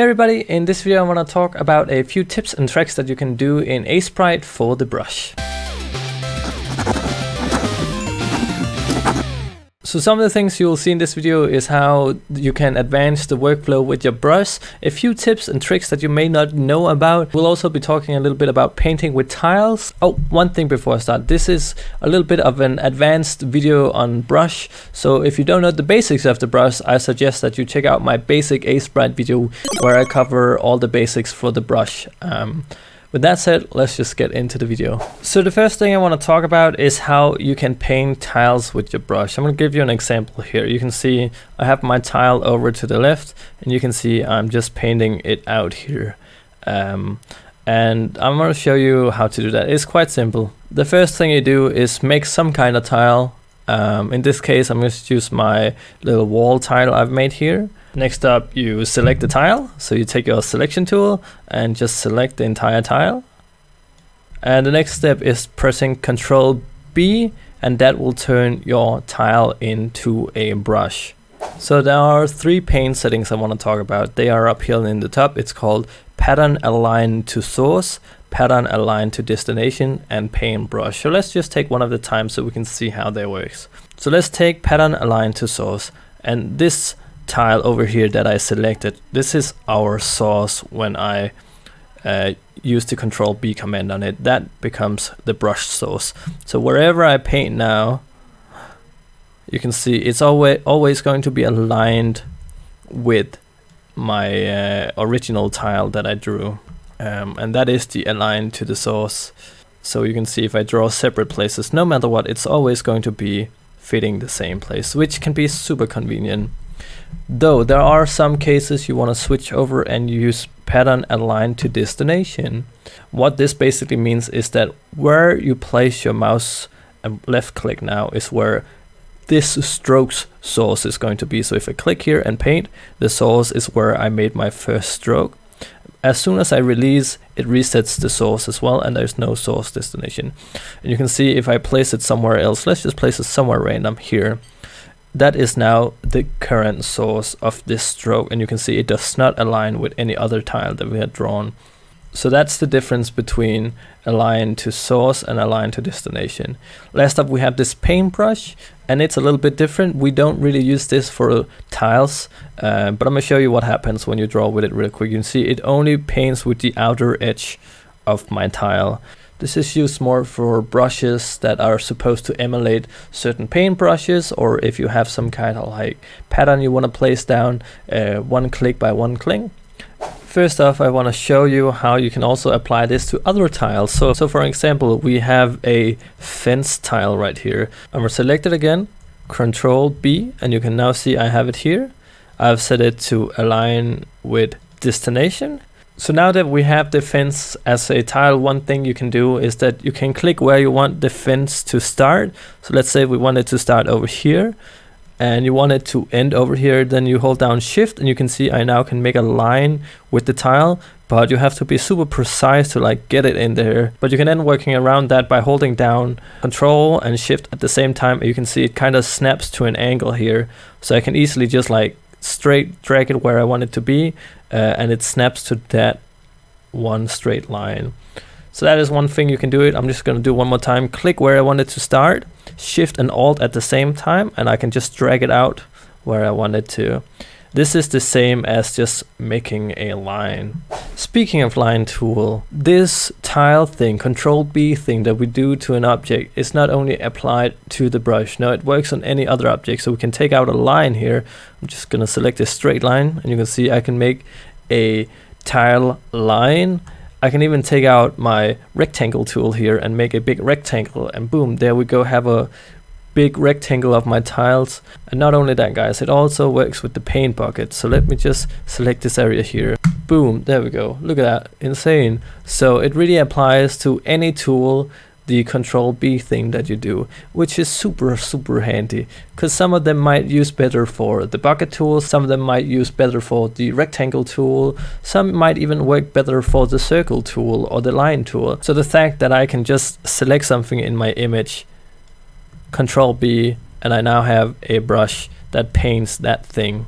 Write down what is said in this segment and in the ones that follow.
Hey everybody, in this video I want to talk about a few tips and tricks that you can do in Aseprite for the brush. So some of the things you will see in this video is how you can advance the workflow with your brush, a few tips and tricks that you may not know about. We'll also be talking a little bit about painting with tiles. Oh, one thing before I start, this is a little bit of an advanced video on brush. So if you don't know the basics of the brush, I suggest that you check out my basic Aseprite video where I cover all the basics for the brush. With that said, let's just get into the video. So the first thing I want to talk about is how you can paint tiles with your brush. I'm going to give you an example here. You can see I have my tile over to the left and you can see I'm just painting it out here. And I'm going to show you how to do that. It's quite simple. The first thing you do is make some kind of tile. In this case, I'm going to use my little wall tile I've made here. Next up, you select the tile. So you take your selection tool and just select the entire tile. And the next step is pressing Ctrl B, and that will turn your tile into a brush. So there are three paint settings I want to talk about. They are up here in the top. It's called Pattern Align to Source, Pattern Align to Destination, and Paint Brush. So let's just take one at a time so we can see how they work. So let's take Pattern Align to Source, and this tile over here that I selected, this is our source. When I use the Ctrl B command on it, that becomes the brush source. So wherever I paint now, you can see it's always going to be aligned with my original tile that I drew, and that is the align to the source. So you can see if I draw separate places, no matter what, it's always going to be fitting the same place, which can be super convenient. Though there are some cases you want to switch over and use pattern align to destination. What this basically means is that where you place your mouse and left click now is where this stroke's source is going to be. So if I click here and paint, the source is where I made my first stroke. As soon as I release, it resets the source as well, and there's no source destination. And you can see if I place it somewhere else, let's just place it somewhere random here. That is now the current source of this stroke, and you can see it does not align with any other tile that we had drawn. So that's the difference between align to source and align to destination. Last up, we have this paintbrush, and it's a little bit different. We don't really use this for tiles, but I'm going to show you what happens when you draw with it really quick. You can see it only paints with the outer edge of my tile. This is used more for brushes that are supposed to emulate certain paint brushes, or if you have some kind of like pattern you want to place down one click by one click. First off, I want to show you how you can also apply this to other tiles. So for example, we have a fence tile right here. I'm going to select it again, Ctrl B, and you can now see I have it here. I've set it to align with destination. So now that we have the fence as a tile, one thing you can do is that you can click where you want the fence to start. So let's say we want it to start over here and you want it to end over here. Then you hold down shift and you can see I now can make a line with the tile, but you have to be super precise to like get it in there. But you can end working around that by holding down control and shift at the same time. You can see it kind of snaps to an angle here. So I can easily just like straight drag it where I want it to be, and it snaps to that one straight line. So that is one thing you can do it. I'm just going to do one more time. Click where I want it to start, shift and alt at the same time, and I can just drag it out where I want it to. This is the same as just making a line. Speaking of line tool, this tile thing, Control B thing that we do to an object is not only applied to the brush. No, it works on any other object. So we can take out a line here. I'm just going to select a straight line and you can see I can make a tile line. I can even take out my rectangle tool here and make a big rectangle and boom, there we go, have a big rectangle of my tiles. And not only that guys, it also works with the paint bucket. So let me just select this area here. Boom, there we go. Look at that, insane. So it really applies to any tool, the Control B thing that you do, which is super, super handy because some of them might use better for the bucket tool. Some of them might use better for the rectangle tool. Some might even work better for the circle tool or the line tool. So the fact that I can just select something in my image, Control B, and I now have a brush that paints that thing.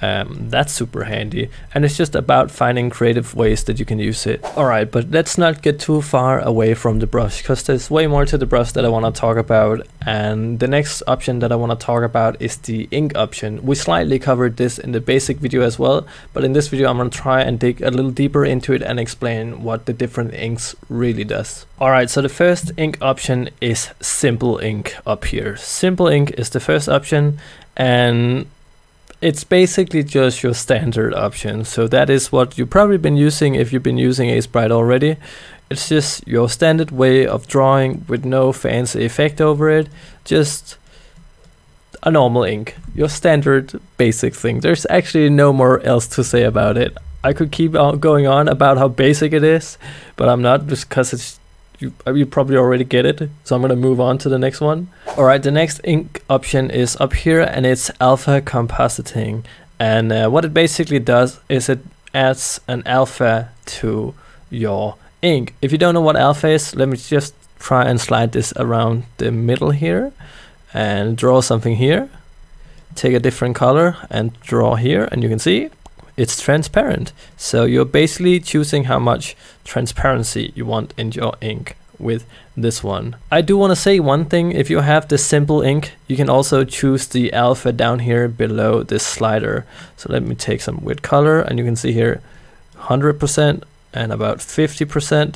That's super handy, and it's just about finding creative ways that you can use it. Alright, but let's not get too far away from the brush, because there's way more to the brush that I want to talk about. And the next option that I want to talk about is the ink option. We slightly covered this in the basic video as well, but in this video I'm going to try and dig a little deeper into it and explain what the different inks really does. Alright, so the first ink option is simple ink up here. Simple ink is the first option, and it's basically just your standard option. So that is what you've probably been using if you've been using Aseprite already. It's just your standard way of drawing with no fancy effect over it. Just a normal ink. Your standard basic thing. There's actually no more else to say about it. I could keep on going on about how basic it is, but I'm not, because it's you probably already get it, so I'm gonna move on to the next one. Alright, the next ink option is up here, and it's alpha compositing. And what it basically does is it adds an alpha to your ink. If you don't know what alpha is, let me just try and slide this around the middle here and draw something here. Take a different color and draw here, and you can see it's transparent. So you're basically choosing how much transparency you want in your ink with this one. I do want to say one thing. If you have the simple ink, you can also choose the alpha down here below this slider. So let me take some weird color, and you can see here 100% and about 50%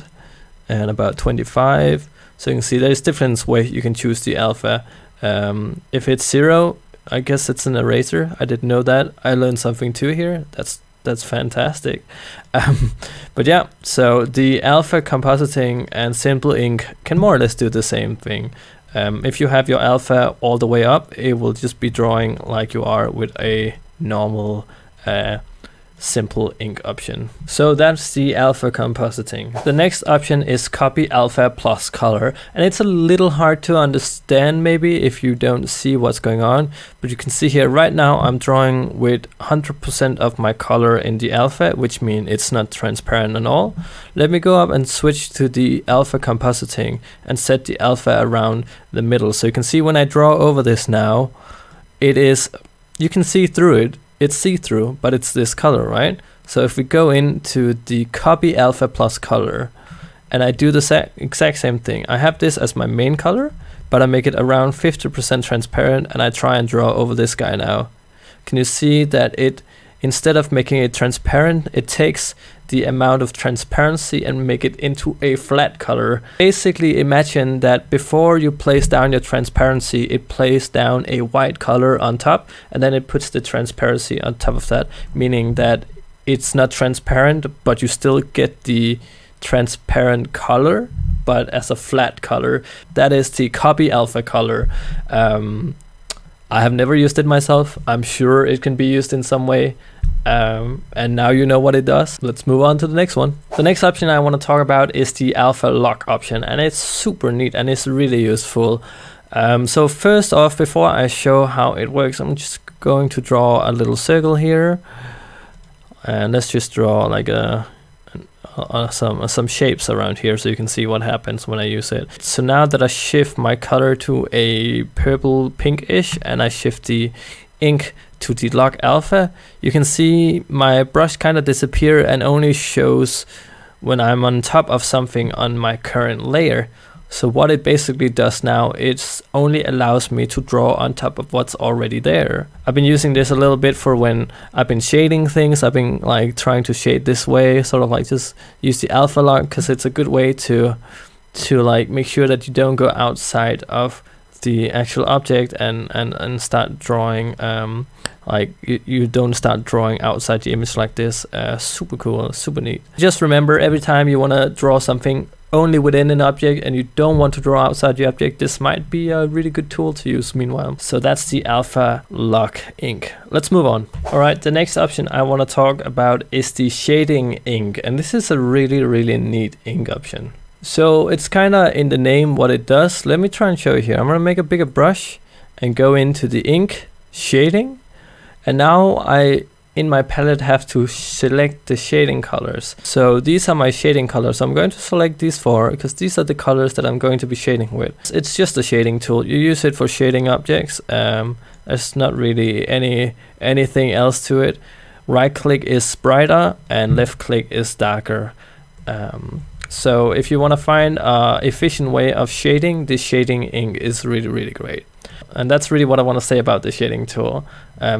and about 25. So you can see there's different ways you can choose the alpha. If it's 0, I guess it's an eraser. I didn't know that. I learned something too here. That's fantastic. But yeah, so the alpha compositing and simple ink can more or less do the same thing. If you have your alpha all the way up, it will just be drawing like you are with a normal simple ink option. So that's the alpha compositing. The next option is copy alpha plus color, and it's a little hard to understand maybe if you don't see what's going on, but you can see here right now I'm drawing with 100% of my color in the alpha, which means it's not transparent at all. Let me go up and switch to the alpha compositing and set the alpha around the middle, so you can see when I draw over this now, it is, you can see through it. It's see-through, but it's this color, right? So if we go into the copy alpha plus color, and I do the exact same thing. I have this as my main color, but I make it around 50% transparent, and I try and draw over this guy now. Can you see that it, instead of making it transparent, it takes the amount of transparency and make it into a flat color. Basically imagine that before you place down your transparency, it plays down a white color on top, and then it puts the transparency on top of that, meaning that it's not transparent, but you still get the transparent color, but as a flat color. That is the copy alpha color. I have never used it myself. I'm sure it can be used in some way. And now you know what it does. Let's move on to the next one. The next option I want to talk about is the alpha lock option, and it's super neat and it's really useful. So first off, before I show how it works, I'm just going to draw a little circle here, and let's just draw like some shapes around here so you can see what happens when I use it. So now that I shift my color to a purple pinkish, and I shift the ink to the lock alpha, you can see my brush kind of disappear and only shows when I'm on top of something on my current layer. So what it basically does now, it only allows me to draw on top of what's already there. I've been using this a little bit for when I've been shading things. I've been like trying to shade this way, sort of like just use the alpha lock, because it's a good way to like make sure that you don't go outside of the actual object and start drawing, like you don't start drawing outside the image like this. Super cool, super neat. Just remember, every time you want to draw something only within an object and you don't want to draw outside the object, this might be a really good tool to use meanwhile. So that's the alpha lock ink. Let's move on. Alright, the next option I want to talk about is the shading ink, and this is a really neat ink option. So it's kind of in the name what it does. Let me try and show you here. I'm going to make a bigger brush and go into the ink shading, and now I in my palette have to select the shading colors. So these are my shading colors. I'm going to select these four because these are the colors that I'm going to be shading with. It's just a shading tool. You use it for shading objects, There's not really anything else to it. Right click is brighter and left click is darker. So if you want to find an efficient way of shading, this shading ink is really, really great. And that's really what I want to say about the shading tool.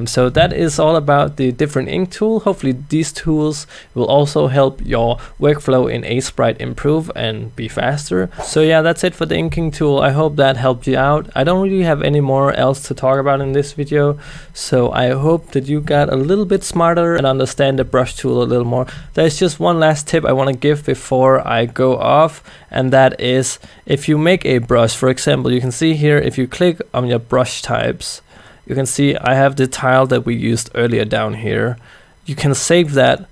So that is all about the different ink tool. Hopefully these tools will also help your workflow in Aseprite improve and be faster. So yeah, that's it for the inking tool. I hope that helped you out. I don't really have any more else to talk about in this video. So I hope that you got a little bit smarter and understand the brush tool a little more. There's just one last tip I want to give before I go off. And that is, if you make a brush, for example, you can see here, if you click on your brush types, you can see I have the tile that we used earlier down here. You can save that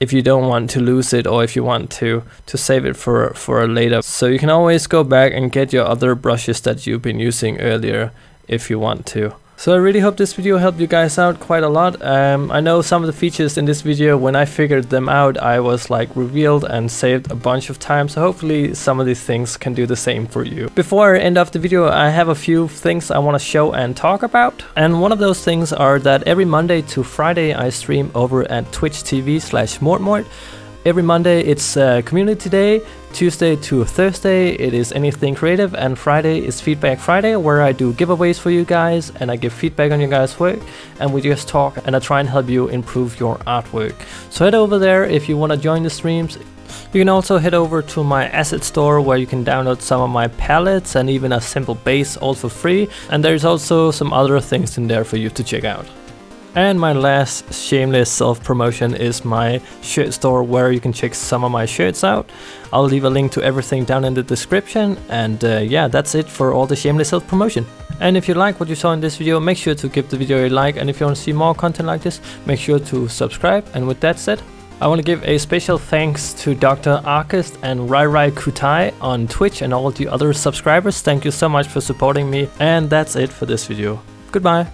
if you don't want to lose it, or if you want to save it for later. So you can always go back and get your other brushes that you've been using earlier if you want to. So I really hope this video helped you guys out quite a lot. I know some of the features in this video, when I figured them out, I was like revealed and saved a bunch of time. So hopefully some of these things can do the same for you. Before I end off the video, I have a few things I want to show and talk about. And one of those things are that every Monday to Friday, I stream over at twitch.tv/mortmort. Every Monday it's community day, Tuesday to Thursday it is anything creative, and Friday is feedback Friday, where I do giveaways for you guys and I give feedback on your guys' work, and we just talk and I try and help you improve your artwork. So head over there if you want to join the streams. You can also head over to my asset store where you can download some of my palettes and even a simple base all for free, and there's also some other things in there for you to check out. And my last shameless self-promotion is my shirt store, where you can check some of my shirts out. I'll leave a link to everything down in the description, and yeah, that's it for all the shameless self-promotion. And if you like what you saw in this video, make sure to give the video a like, and if you want to see more content like this, make sure to subscribe. And with that said, I want to give a special thanks to Dr. Arkist and Rai Kutai on Twitch and all the other subscribers. Thank you so much for supporting me, and that's it for this video. Goodbye.